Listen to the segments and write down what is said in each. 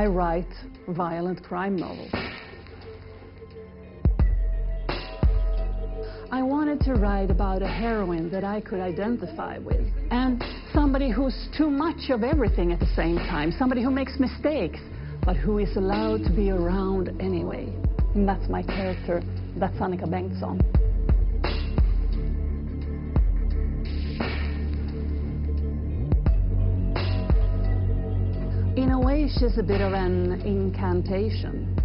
I write violent crime novels. I wanted to write about a heroine that I could identify with, and somebody who's too much of everything at the same time, somebody who makes mistakes, but who is allowed to be around anyway. And that's my character, that's Annika Bengtzon. In a way, she's a bit of an incantation.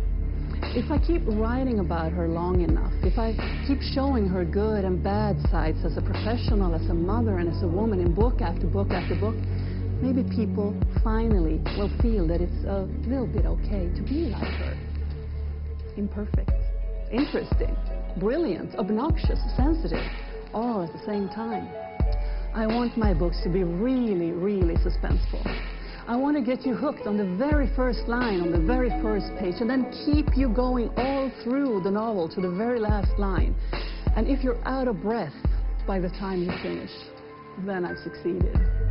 If I keep writing about her long enough, if I keep showing her good and bad sides as a professional, as a mother, and as a woman in book after book after book, maybe people finally will feel that it's a little bit okay to be like her. Imperfect, interesting, brilliant, obnoxious, sensitive, all at the same time. I want my books to be really, really suspenseful. I want to get you hooked on the very first line, on the very first page, and then keep you going all through the novel to the very last line. And if you're out of breath by the time you finish, then I've succeeded.